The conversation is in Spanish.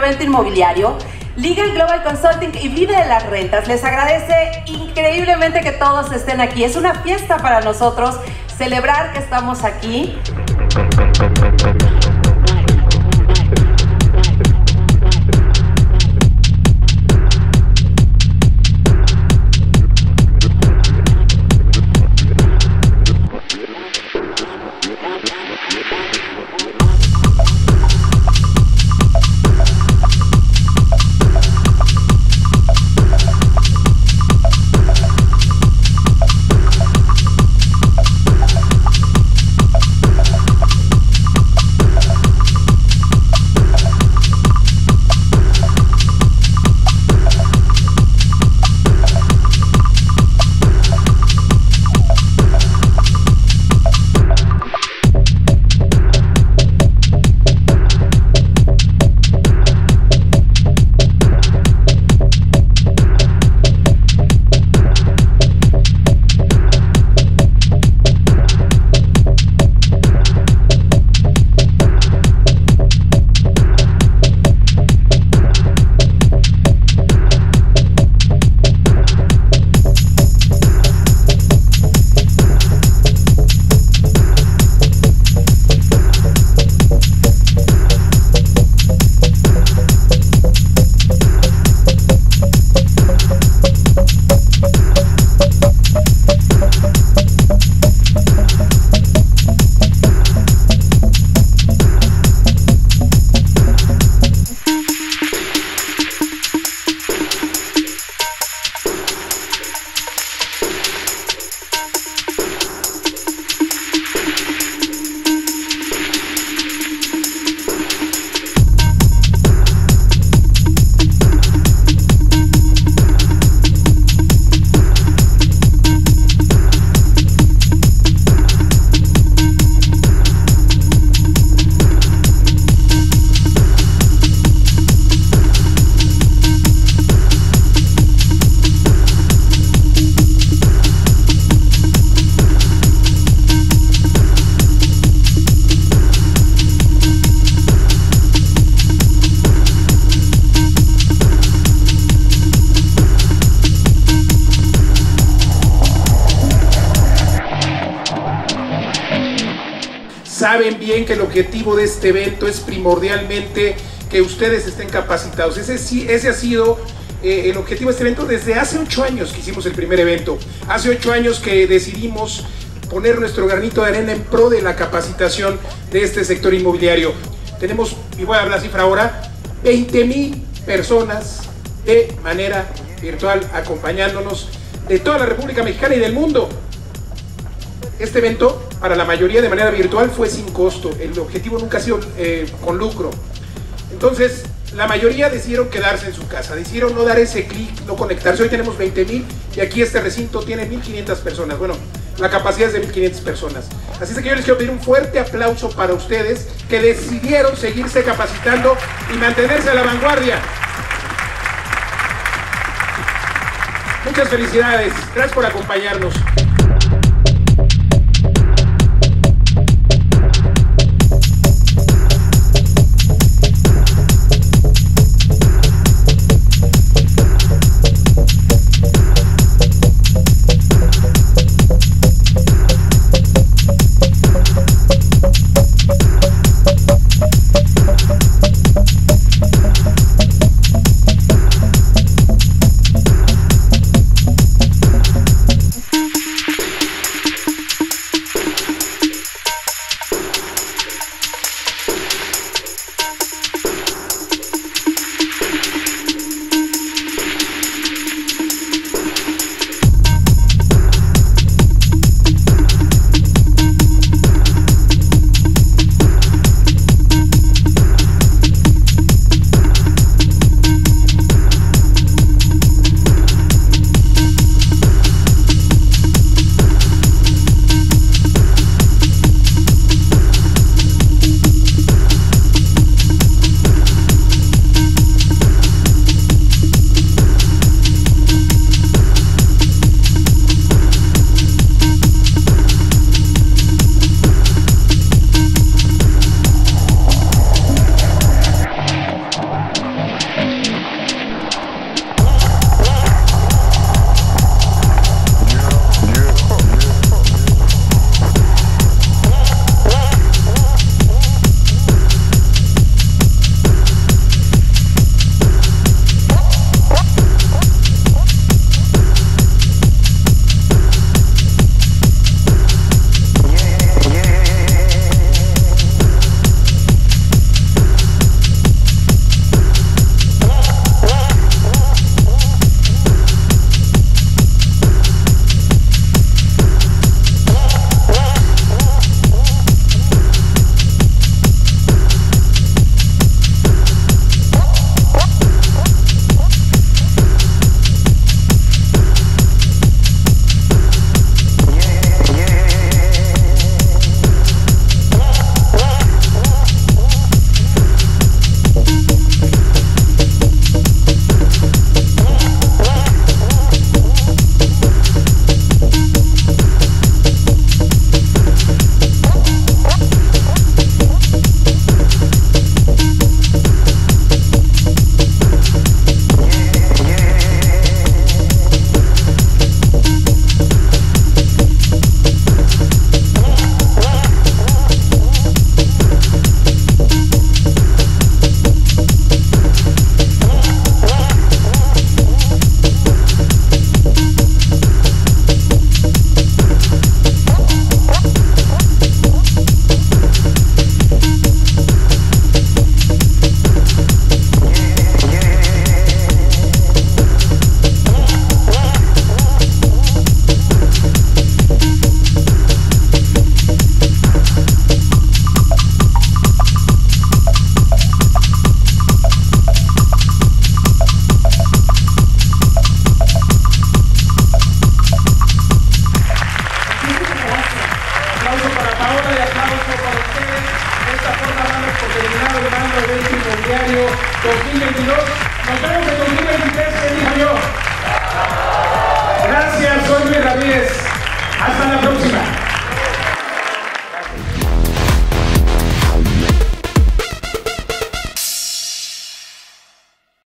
190 Inmobiliario, Liga Global Consulting y Vida de las Rentas. Les agradece increíblemente que todos estén aquí. Es una fiesta para nosotros celebrar que estamos aquí. Saben bien que el objetivo de este evento es primordialmente que ustedes estén capacitados. Ese ha sido el objetivo de este evento desde hace 8 años que hicimos el primer evento. Hace 8 años que decidimos poner nuestro granito de arena en pro de la capacitación de este sector inmobiliario. Tenemos, y voy a dar la cifra ahora, 20,000 personas de manera virtual acompañándonos de toda la República Mexicana y del mundo. Este evento, para la mayoría de manera virtual, fue sin costo. El objetivo nunca ha sido con lucro. Entonces, la mayoría decidieron quedarse en su casa, decidieron no dar ese clic, no conectarse. Hoy tenemos 20,000 y aquí este recinto tiene 1,500 personas. Bueno, la capacidad es de 1,500 personas. Así es que yo les quiero pedir un fuerte aplauso para ustedes que decidieron seguirse capacitando y mantenerse a la vanguardia. Muchas felicidades. Gracias por acompañarnos. Palabra de aplauso para ustedes. De esta forma damos por terminado el año de evento inmobiliario 2022. Nos vemos en 2023, que dijo yo. Gracias, soy Luis Ramírez. Hasta la próxima.